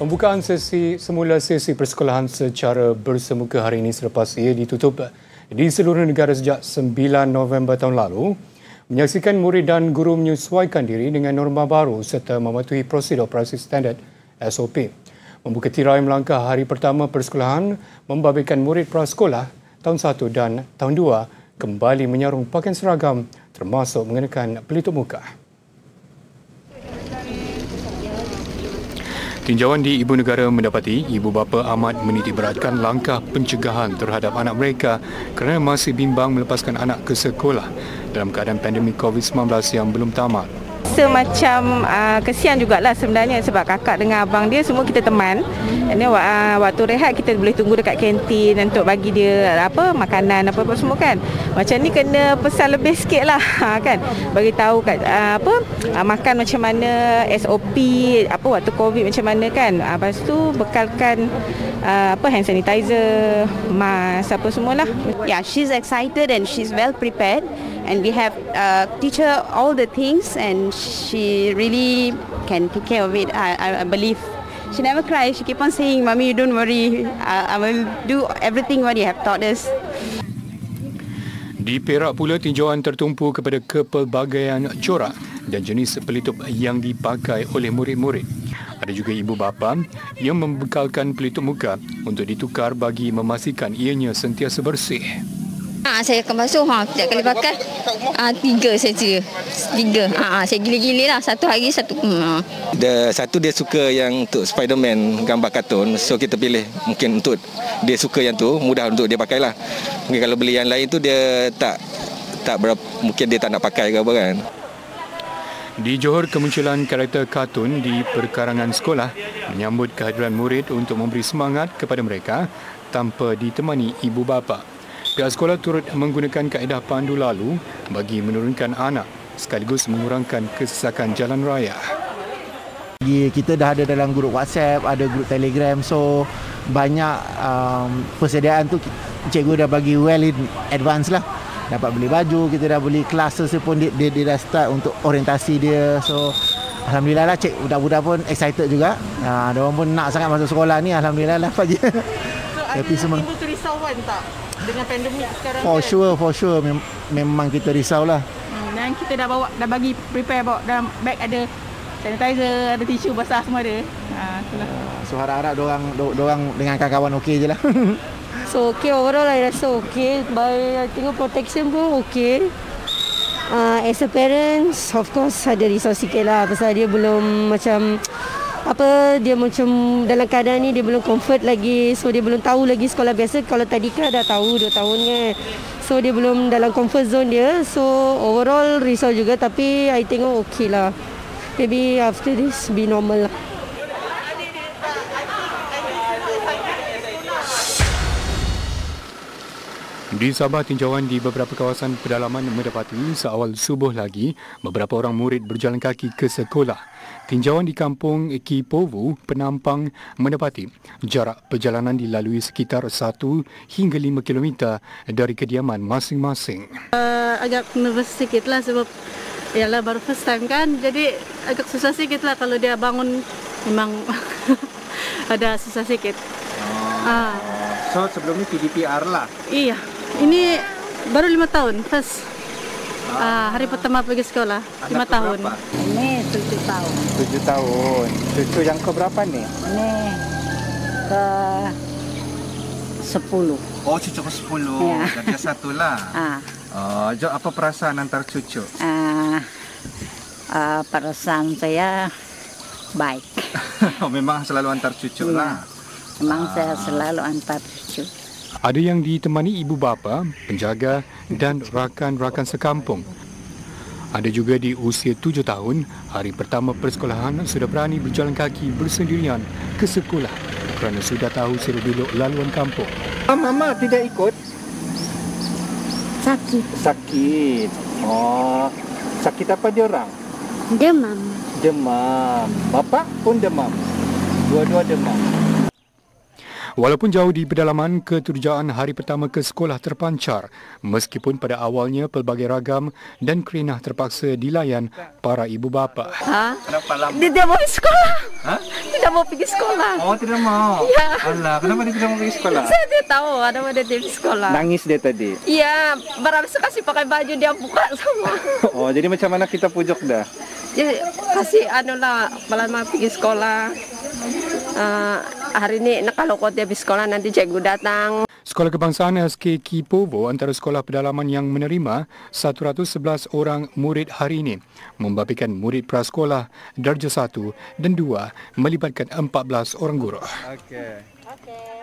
Pembukaan semula sesi persekolahan secara bersemuka hari ini selepas ia ditutup di seluruh negara sejak 9 November tahun lalu, menyaksikan murid dan guru menyesuaikan diri dengan norma baru serta mematuhi prosedur operasi standard SOP. Membuka tirai melangkah hari pertama persekolahan, membabitkan murid prasekolah tahun 1 dan tahun 2 kembali menyarung pakaian seragam termasuk mengenakan pelitup muka. Tinjauan di ibu negara mendapati ibu bapa amat menitikberatkan langkah pencegahan terhadap anak mereka kerana masih bimbang melepaskan anak ke sekolah dalam keadaan pandemik COVID-19 yang belum tamat. Semacam kesian jugalah sebenarnya sebab kakak dengan abang dia semua kita teman. Waktu rehat kita boleh tunggu dekat kantin untuk bagi dia makanan apa-apa semua kan. Macam ni kena pesan lebih sikit lah kan. Bagi tahu kat makan macam mana, SOP waktu COVID macam mana kan. Lepas tu bekalkan hand sanitizer, mask apa semualah. Yeah, she's excited and she's well prepared and we have teach her all the things and she really can take care of it. I believe. She never cries. She keep on saying, "Mommy, you don't worry. I will do everything what you have taught us." Di Perak pula, tinjauan tertumpu kepada kepelbagaian corak dan jenis pelitup yang dipakai oleh murid-murid. Ada juga ibu bapa yang membekalkan pelitup muka untuk ditukar bagi memastikan ianya sentiasa bersih. Saya akan basuh setiap kali pakai. 3 saja. 3. Saya gila-gila lah. Satu hari satu. Satu dia suka yang untuk Spider-Man gambar kartun. So kita pilih mungkin untuk dia suka yang tu, mudah untuk dia pakailah. Mungkin kalau beli yang lain tu dia tak berapa, mungkin dia tak nak pakai ke apa kan. Di Johor, kemunculan karakter kartun di perkarangan sekolah menyambut kehadiran murid untuk memberi semangat kepada mereka tanpa ditemani ibu bapa. Pihak sekolah turut menggunakan kaedah pandu lalu bagi menurunkan anak sekaligus mengurangkan kesesakan jalan raya. Kita dah ada dalam grup WhatsApp, ada grup Telegram, so banyak persediaan tu cikgu dah bagi well in advance lah. Dapat beli baju, kita dah beli classes pun dia dah start untuk orientasi dia. So alhamdulillah lah, cik budak-budak pun excited juga. Diorang pun nak sangat masuk sekolah ni, alhamdulillah lah pagi. Happy semua. Ibu tu risauan tak? Dengan pandemik sekarang for sure memang kita risaulah. Dan kita dah bagi prepare dalam bag ada sanitizer, ada tisu basah semua ada. Itulah. So harap-harap dorang dengan kawan-kawan okey jelah. So okey overall I rasa okey, by I think protection pun okey. As a parents of course ada risau sikit lah pasal dia belum macam dalam keadaan ni dia belum comfort lagi, so dia belum tahu lagi sekolah biasa. Kalau tadika dah tahu 2 tahun kan, so dia belum dalam comfort zone dia, so overall risau juga tapi I tengok okey lah, maybe after this be normal lah. Di Sabah, tinjauan di beberapa kawasan pedalaman mendapati seawal subuh lagi beberapa orang murid berjalan kaki ke sekolah. Tinjauan di Kampung Kipouvo, Penampang mendapati jarak perjalanan dilalui sekitar 1 hingga 5 km dari kediaman masing-masing. Agak nervous sikit lah sebab ialah baru first time kan, jadi agak susah sikit lah kalau dia bangun memang ada susah sikit. So sebelum ni PDPR lah? Iya. Ini baru 5 tahun, first hari pertama pergi sekolah, 5 tahun. Ini 7 tahun. 7 tahun. Cucu yang keberapa ni? Ini ke 10. Oh, cucu ke 10. Ya. Jadi 1 lah. Apa perasaan antara cucu? Perasaan saya baik. Memang selalu antar cucu lah. Memang saya selalu antar cucu. Ada yang ditemani ibu bapa, penjaga dan rakan-rakan sekampung. Ada juga di usia 7 tahun, hari pertama persekolahan sudah berani berjalan kaki bersendirian ke sekolah kerana sudah tahu seluk-beluk laluan kampung. Mama tidak ikut? Sakit. Sakit. Oh, sakit apa dia orang? Demam. Demam. Bapa pun demam. Dua-dua demam. Walaupun jauh di pedalaman, keturjaan hari pertama ke sekolah terpancar meskipun pada awalnya pelbagai ragam dan kerenah terpaksa dilayan para ibu bapa. Dia tidak mau pergi sekolah. Tidak mau pergi sekolah. Oh, tidak mau. Ya. Allah, kenapa dia tidak mau pergi sekolah? Saya tidak tahu ada dia di sekolah. Nangis dia tadi? Iya, berhabis kasih pakai baju dia buka semua. Oh, jadi macam mana kita pujuk dah? Jadi kasih anulah malam pergi sekolah. Hari ini kalau dia habis sekolah nanti cikgu datang. Sekolah Kebangsaan SK Kipouvo antara sekolah pedalaman yang menerima 111 orang murid hari ini membabikan murid prasekolah darjah 1 dan 2 melibatkan 14 orang guru. Okey.